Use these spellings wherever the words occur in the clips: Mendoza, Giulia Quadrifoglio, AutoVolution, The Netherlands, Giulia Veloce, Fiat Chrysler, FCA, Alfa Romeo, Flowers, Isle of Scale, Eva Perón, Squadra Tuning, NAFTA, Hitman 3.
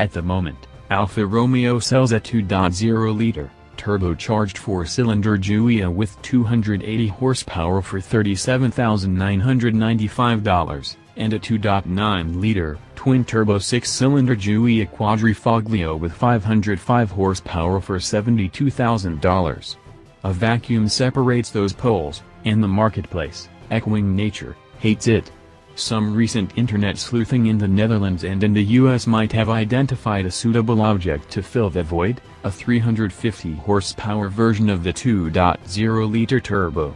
At the moment, Alfa Romeo sells a 2.0-liter, turbocharged 4-cylinder Giulia with 280 horsepower for $37,995, and a 2.9-liter, twin-turbo 6-cylinder Giulia Quadrifoglio with 505 horsepower for $72,000. A vacuum separates those poles, and the marketplace, echoing nature, hates it. Some recent internet sleuthing in the Netherlands and in the US might have identified a suitable object to fill the void, a 350 horsepower version of the 2.0-liter turbo.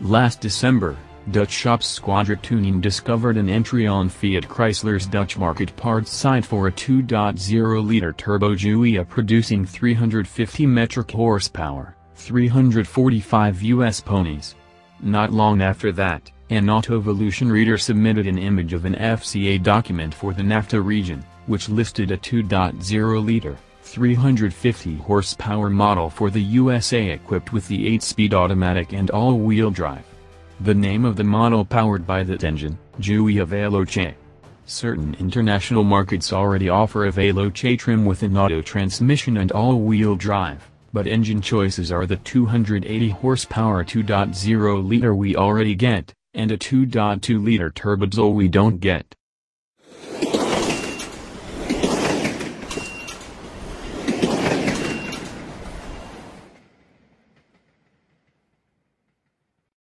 Last December, Dutch shop Squadra Tuning discovered an entry on Fiat Chrysler's Dutch market parts site for a 2.0-liter turbo Giulia producing 350 metric horsepower, 345 US ponies. Not long after that, an AutoVolution reader submitted an image of an FCA document for the NAFTA region, which listed a 2.0-liter, 350 horsepower model for the USA equipped with the 8-speed automatic and all-wheel drive. The name of the model powered by that engine, Giulia Veloce. Certain international markets already offer a Veloce trim with an auto transmission and all-wheel drive, but engine choices are the 280 horsepower 2.0-liter we already get, and a 2.2-liter turbo diesel we don't get.